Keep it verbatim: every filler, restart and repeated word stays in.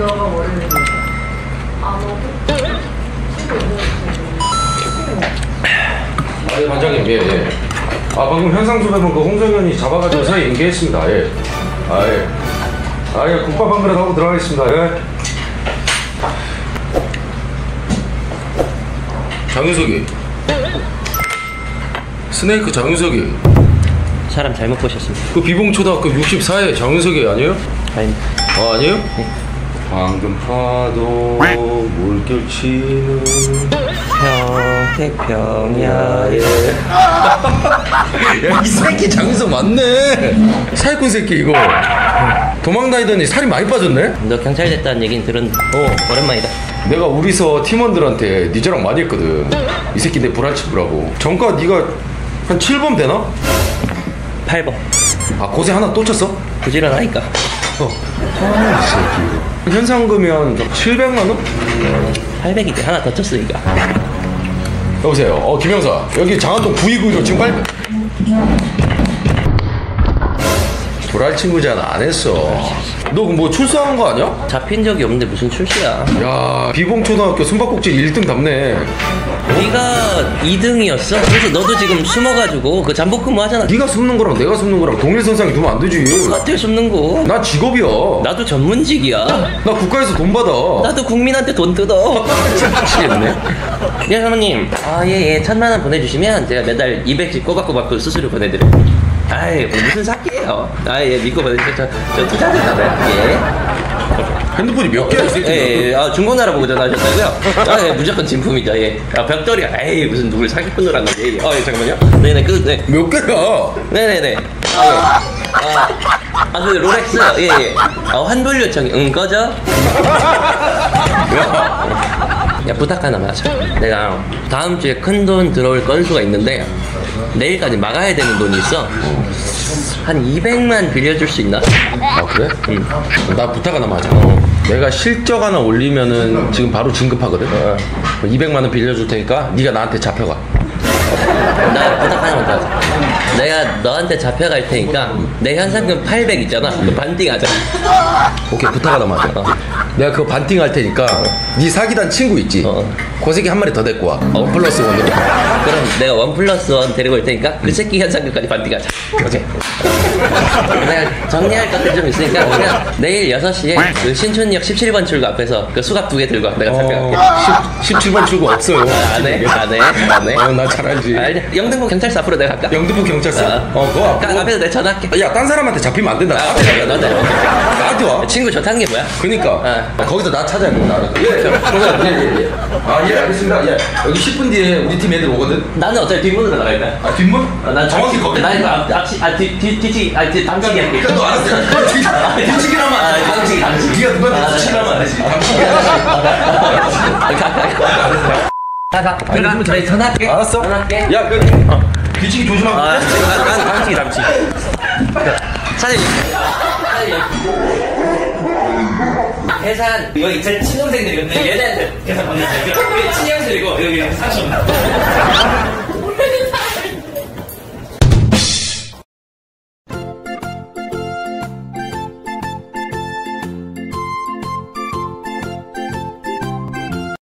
너가 모르는 거야. 아, 너 아, 반장님, 예, 예. 아, 방금 현상조사분 그 홍정현이 잡아가지고 사이 인계했습니다. 예. 아, 예. 아, 예. 국밥 한 그릇 하고 들어가겠습니다. 예. 장윤석이. 스네이크 장윤석이. 사람 잘못 보셨습니다. 그 비봉초등학교 육십사 회 장윤석이 아니에요? 아닙니다. 아, 아니에요? 네. 방금 파도 물결치는 평택평야에 야, 이 새끼 장윤석 맞네. 사기꾼 새끼 이거 도망다니더니 살이 많이 빠졌네? 너 경찰 됐다는 얘기는 들었는데 어. 오랜만이다. 내가 우리서 팀원들한테 니저랑 많이 했거든. 이 새끼 내 불안치부라고. 정가 니가 한 칠 번 되나? 팔 번. 아 고세 하나 또 쳤어? 부지런하니까. 어. 아, 이 새끼 현상금이면 칠백만 원? 팔백이지. 하나 더 쳤으니까. 여보세요. 어 김영사. 여기 장안동 구이구이로 지금 빨리. 불알 친구잖아. 안 했어. 너 뭐 출소한 거 아니야? 잡힌 적이 없는데 무슨 출시야. 야 비봉초등학교 숨바꼭질 일 등 답네. 네가 이 등이었어? 그래서 너도 지금 숨어가지고 그 잠복근무 하잖아. 네가 숨는 거랑 내가 숨는 거랑 동일선상에 두면 안 되지. 똑같아 숨는 거. 나 직업이야. 나도 전문직이야. 나 국가에서 돈 받아. 나도 국민한테 돈 뜯어. 미치겠네. 예 사모님. 아 예예. 천만 원 보내주시면 제가 매달 이백씩 꼬박꼬박 또 수수료 보내드릴게요. 아이 뭐 무슨 사기예요. 아예 믿고 보내주세요. 저, 저 투자자잖아요. 예. 핸드폰이 몇 개야? 예, 예, 아, 중고나라 보고 전화하셨다고요? 아, 예, 무조건 진품이다, 예. 아, 벽돌이야. 에이, 무슨 누굴 사기꾼으로 한 거지? 예, 예. 아, 예, 잠깐만요. 네네, 그, 네. 몇 개야? 네네네. 아, 예. 아, 아, 그, 롤렉스, 예, 예. 아, 환불 요청이, 응, 꺼져? 야, 부탁 하나만 하자. 내가 다음 주에 큰 돈 들어올 건수가 있는데, 내일까지 막아야 되는 돈이 있어. 한 이백만 빌려줄 수 있나? 아 그래? 응. 나 부탁 하나만 하자. 어. 내가 실적 하나 올리면은 지금 바로 진급하거든? 어. 이백만 원 빌려줄 테니까 네가 나한테 잡혀가. 나 부탁 하나만 하자. 내가 너한테 잡혀갈 테니까 내 현상금 팔백 있잖아. 응. 반띵하자. 오케이 부탁 하나만 하자. 어. 내가 그거 반띵할 테니까 어. 네 사기단 친구 있지? 어. 그 새끼 한 마리 더 데리고 와. 원 플러스 원으로. 그럼 내가 원 플러스 원 데리고 올 테니까 그 새끼 현상금까지 반띵하자. 오케이. 내가 정리할 것들 좀 있으니까 그냥 내일 여섯 시에 그 신촌역 십칠 번 출구 앞에서 그 수갑 두 개 들고 내가 잡혀갈게. 어, 십칠 번 출구 없어요. 아, 안 해? 안 해? 안 해? 어, 나 잘 알지. 아, 영등포 경찰서 앞으로 내가 갈까? 영등포 경찰서? 어, 어 그거 앞 앞에서 내가 전화할게. 야, 딴 사람한테 잡히면 안 된다. 아, 그래, 너한테 나한테 와. 친구 좋다는 게 뭐야? 그니까. 어. 아, 거기서 나 찾아야 된다. 예, 예, 예. 아, 예, 알겠습니다. 예. 여기 십 분 뒤에 우리 팀 애들 오거든? 나는 어차피 뒷문으로 나가니까. 아, 뒷문? 아, 난 정확히 거기. 나 이거 앞, 앞, 아, 뒤, 뒤, 뒤, 아, 뒤, 당직이 할게. 그니까 너 알았어. 당직이 하면 안 돼. 당직이, 당직이. 니가 누구한테 당직이 하면 안 되지. 당직이 하면 가, 가. 그럼 저희 전화할게. 알았어. 전화할게. 야, 그, 어. 뒤치기 조심하고. 아, 난 당직이, 당직. 사장님. 사장님. 계산 이거 이제 친동생들이거든요. 얘네들 계산 받는 거예요. 친형들이고 여기 삼촌.